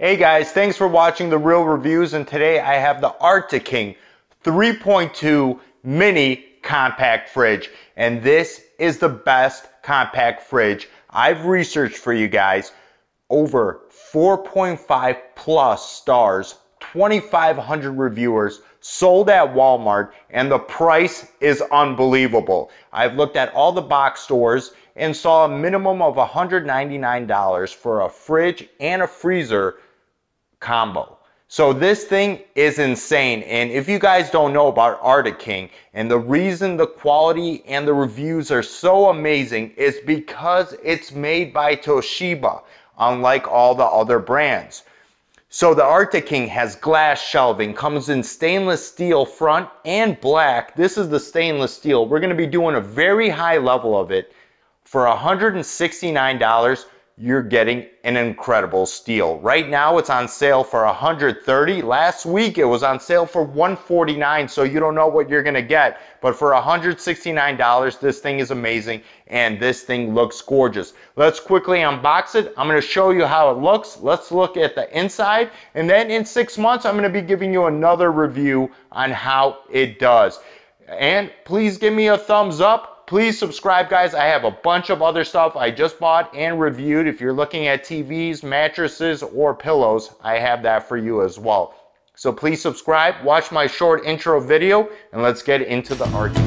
Hey guys, thanks for watching The Real Reviews, and today I have the Arctic King 3.2 mini compact fridge, and this is the best compact fridge I've researched for you guys. Over 4.5 plus stars, 2,500 reviewers, sold at Walmart, and the price is unbelievable. I've looked at all the box stores and saw a minimum of $199 for a fridge and a freezer combo. So this thing is insane. And if you guys don't know about Arctic King, and the reason the quality and the reviews are so amazing is because it's made by Toshiba, unlike all the other brands. So the Arctic King has glass shelving, comes in stainless steel front and black. This is the stainless steel. We're gonna be doing a very high level of it. For $169, you're getting an incredible steal. Right now it's on sale for $130. Last week it was on sale for $149, so you don't know what you're gonna get. But for $169, this thing is amazing, and this thing looks gorgeous. Let's quickly unbox it. I'm gonna show you how it looks. Let's look at the inside, and then in 6 months, I'm gonna be giving you another review on how it does. And please give me a thumbs up. Please subscribe, guys. I have a bunch of other stuff I just bought and reviewed. If you're looking at TVs, mattresses, or pillows, I have that for you as well. So please subscribe, watch my short intro video, and let's get into the Arctic.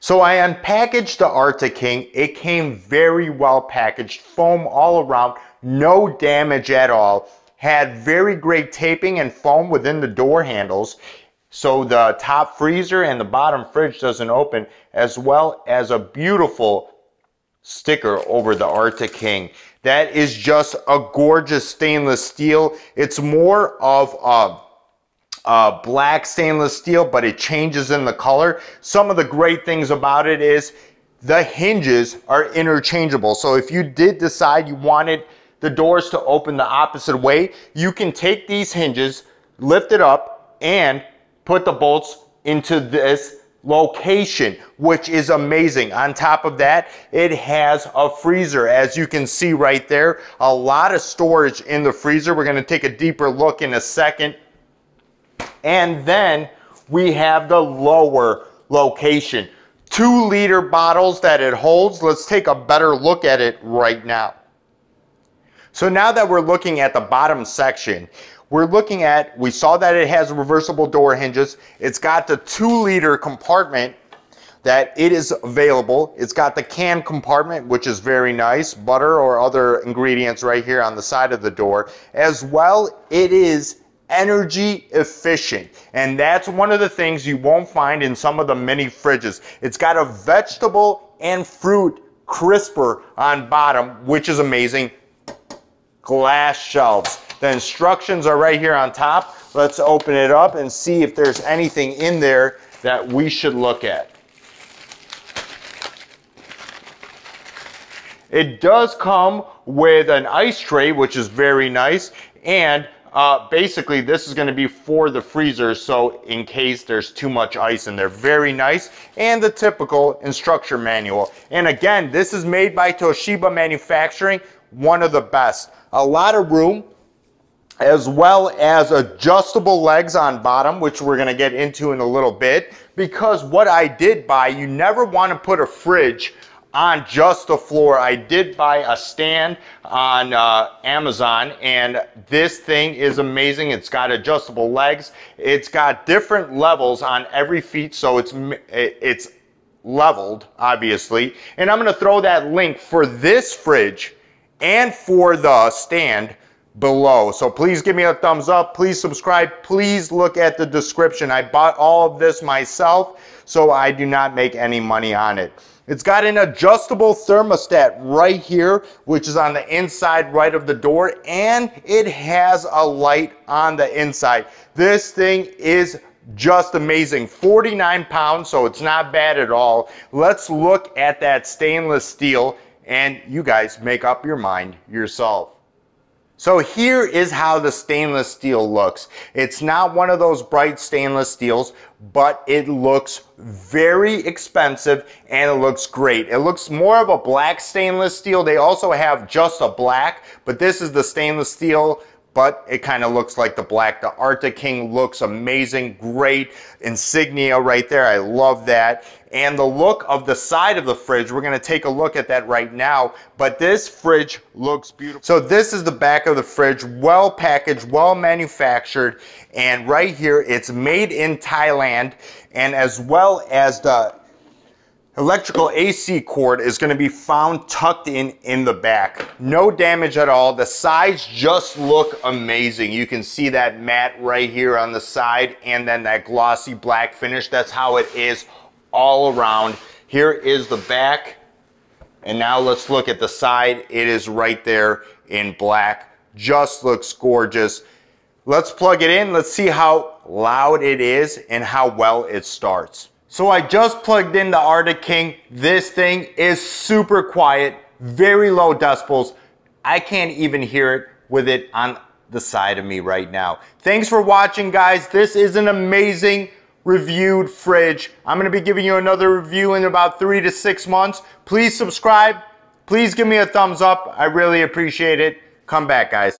So I unpackaged the Arctic King. It came very well packaged, foam all around, no damage at all. Had very great taping and foam within the door handles, so the top freezer and the bottom fridge doesn't open, as well as a beautiful sticker over the Arctic King. That is just a gorgeous stainless steel. It's more of a black stainless steel, but it changes in the color. Some of the great things about it is the hinges are interchangeable. So if you did decide you wanted the doors to open the opposite way, you can take these hinges, lift it up, and put the bolts into this location, which is amazing. On top of that, it has a freezer, as you can see right there. A lot of storage in the freezer. We're going to take a deeper look in a second. And then we have the lower location. 2-liter bottles that it holds. Let's take a better look at it right now. So now that we're looking at the bottom section, we're looking at, we saw that it has reversible door hinges. It's got the 2-liter compartment that it is available. It's got the can compartment, which is very nice. Butter or other ingredients right here on the side of the door. As well, it is energy efficient, and that's one of the things you won't find in some of the mini fridges. It's got a vegetable and fruit crisper on bottom, which is amazing. Glass shelves. The instructions are right here on top. Let's open it up and see if there's anything in there that we should look at. It does come with an ice tray, which is very nice, and basically this is going to be for the freezer, so in case there's too much ice in there. Very nice. And the typical instruction manual. And again, this is made by Toshiba Manufacturing, one of the best. A lot of room, as well as adjustable legs on bottom, which we're going to get into in a little bit, because what I did buy, you never want to put a fridge on just the floor. I did buy a stand on Amazon, and this thing is amazing. It's got adjustable legs. It's got different levels on every feet, so it's leveled, obviously. And I'm going to throw that link for this fridge and for the stand below. So please give me a thumbs up. Please subscribe. Please look at the description. I bought all of this myself, so I do not make any money on it. It's got an adjustable thermostat right here, which is on the inside right of the door, and it has a light on the inside. This thing is just amazing. 49 pounds, so it's not bad at all. Let's look at that stainless steel and you guys make up your mind yourself. So here is how the stainless steel looks. It's not one of those bright stainless steels, but it looks very expensive and it looks great. It looks more of a black stainless steel. They also have just a black, but this is the stainless steel, but it kind of looks like the black. The Arctic King looks amazing, great insignia right there. I love that. And the look of the side of the fridge, we're gonna take a look at that right now, but this fridge looks beautiful. So this is the back of the fridge, well packaged, well manufactured, and right here it's made in Thailand, and as well as the electrical AC cord is going to be found tucked in the back. No damage at all. The sides just look amazing. You can see that matte right here on the side and then that glossy black finish. That's how it is all around. Here is the back. And now let's look at the side. It is right there in black. Just looks gorgeous. Let's plug it in. Let's see how loud it is and how well it starts. So I just plugged in the Arctic King. This thing is super quiet, very low decibels. I can't even hear it with it on the side of me right now. Thanks for watching, guys. This is an amazing reviewed fridge. I'm gonna be giving you another review in about 3 to 6 months. Please subscribe. Please give me a thumbs up. I really appreciate it. Come back, guys.